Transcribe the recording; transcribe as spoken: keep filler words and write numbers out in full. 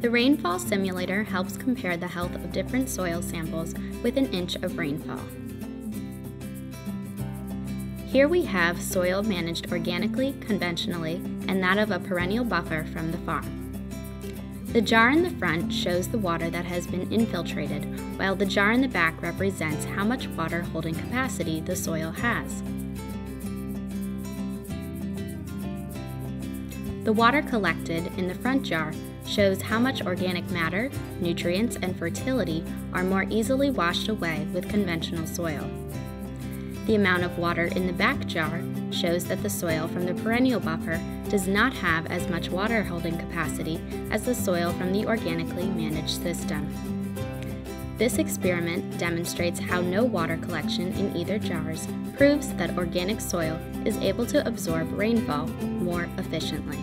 The rainfall simulator helps compare the health of different soil samples with an inch of rainfall. Here we have soil managed organically, conventionally, and that of a perennial buffer from the farm. The jar in the front shows the water that has been infiltrated, while the jar in the back represents how much water holding capacity the soil has. The water collected in the front jar shows how much organic matter, nutrients, and fertility are more easily washed away with conventional soil. The amount of water in the back jar shows that the soil from the perennial buffer does not have as much water holding capacity as the soil from the organically managed system. This experiment demonstrates how no water collection in either jars proves that organic soil is able to absorb rainfall more efficiently.